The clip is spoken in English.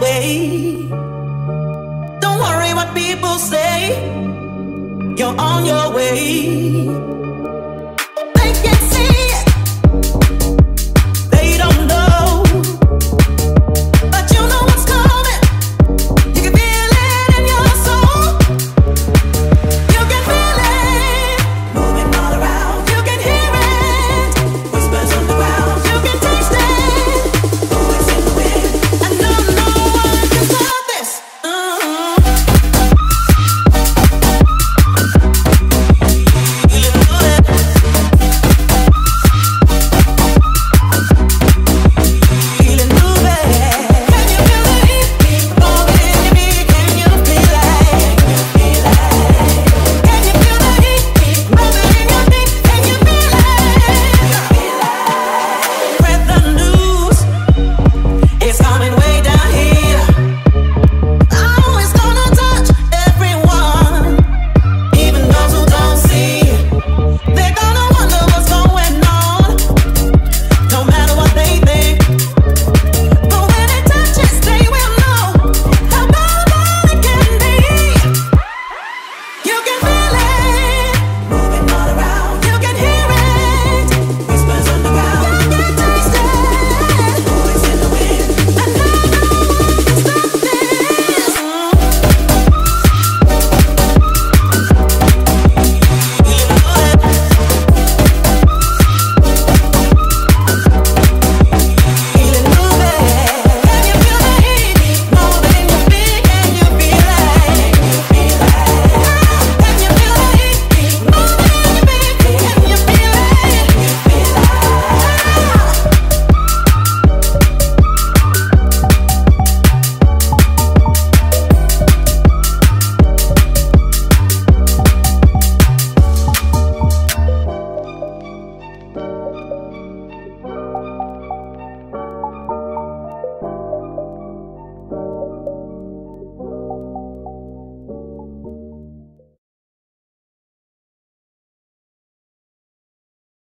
that way. Don't worry what people say, you're on your way.